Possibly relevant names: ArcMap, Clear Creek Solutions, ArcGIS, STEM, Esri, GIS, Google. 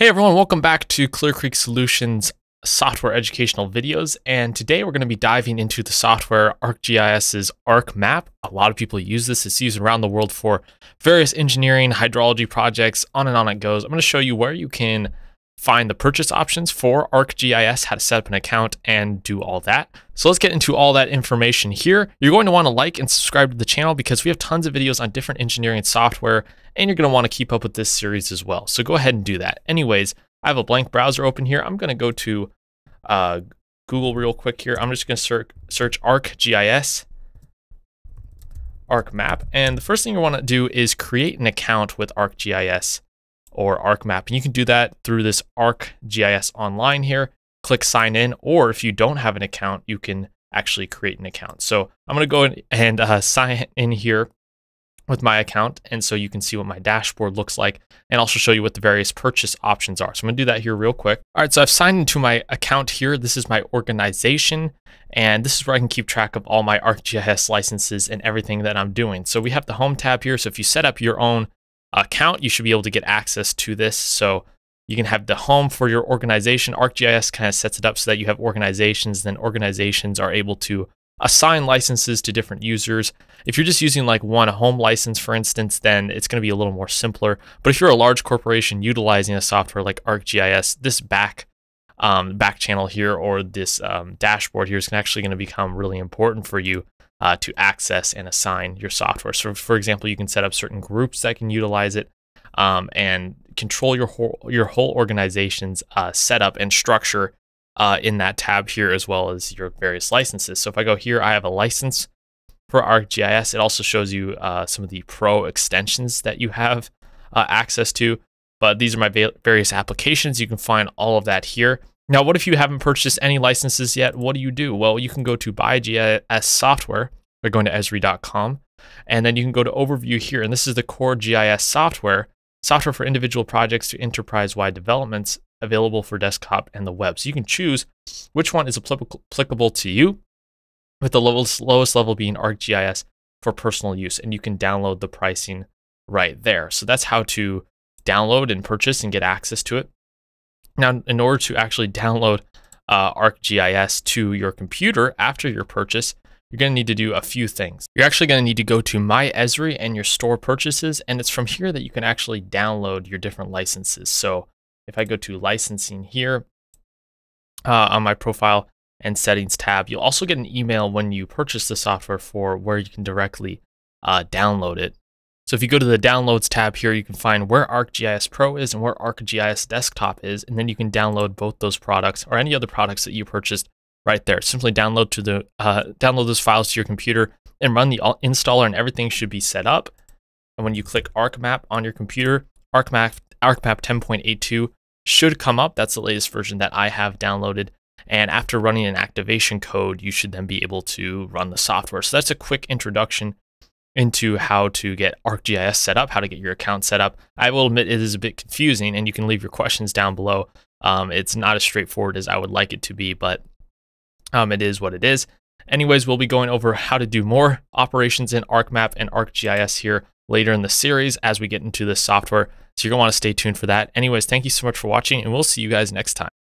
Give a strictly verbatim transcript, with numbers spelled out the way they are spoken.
Hey everyone, welcome back to Clear Creek Solutions software educational videos. And today we're going to be diving into the software ArcGIS's ArcMap. A lot of people use this. It's used around the world for various engineering, hydrology projects, on and on it goes. I'm going to show you where you can find the purchase options for ArcGIS, how to set up an account and do all that. So let's get into all that information here. You're going to want to like and subscribe to the channel because we have tons of videos on different engineering and software, and you're going to want to keep up with this series as well. So go ahead and do that. Anyways, I have a blank browser open here. I'm going to go to uh, Google real quick here. I'm just going to search ArcGIS, ArcMap. And the first thing you want to do is create an account with ArcGIS or ArcMap. And you can do that through this ArcGIS online here. Click sign in, or if you don't have an account, you can actually create an account. So I'm going to go in and uh, sign in here with my account. And so you can see what my dashboard looks like and also show you what the various purchase options are. So I'm going to do that here real quick. All right, so I've signed into my account here. This is my organization, and this is where I can keep track of all my ArcGIS licenses and everything that I'm doing. So we have the home tab here. So if you set up your own account, you should be able to get access to this. So you can have the home for your organization. ArcGIS kind of sets it up so that you have organizations, then organizations are able to assign licenses to different users. If you're just using like one home license, for instance, then it's going to be a little more simpler. But if you're a large corporation utilizing a software like ArcGIS, this back um, back channel here or this um, dashboard here is actually going to become really important for you Uh, to access and assign your software. So for example, you can set up certain groups that can utilize it um, and control your whole, your whole organization's uh, setup and structure uh, in that tab here, as well as your various licenses. So if I go here, I have a license for ArcGIS. It also shows you uh, some of the pro extensions that you have uh, access to, but these are my va various applications. You can find all of that here. Now, what if you haven't purchased any licenses yet? What do you do? Well, you can go to buy G I S software by going to Esri dot com, and then you can go to overview here. And this is the core G I S software, software for individual projects to enterprise-wide developments, available for desktop and the web. So you can choose which one is applicable to you, with the lowest, lowest level being ArcGIS for personal use. And you can download the pricing right there. So that's how to download and purchase and get access to it. Now, in order to actually download uh, ArcGIS to your computer after your purchase, you're going to need to do a few things. You're actually going to need to go to My Esri and your store purchases, and it's from here that you can actually download your different licenses. So if I go to licensing here uh, on my profile and settings tab, you'll also get an email when you purchase the software for where you can directly uh, download it. So if you go to the downloads tab here, you can find where ArcGIS Pro is and where ArcGIS Desktop is, and then you can download both those products or any other products that you purchased right there. Simply download to the uh, download those files to your computer and run the installer, and everything should be set up. And when you click ArcMap on your computer, ArcMap ArcMap ten point eight two should come up. That's the latest version that I have downloaded. And after running an activation code, you should then be able to run the software. So that's a quick introduction into how to get ArcGIS set up, how to get your account set up. I will admit it is a bit confusing, and you can leave your questions down below. Um, it's not as straightforward as I would like it to be, but um, it is what it is. Anyways, we'll be going over how to do more operations in ArcMap and ArcGIS here later in the series as we get into this software. So you're gonna wanna stay tuned for that. Anyways, thank you so much for watching, and we'll see you guys next time.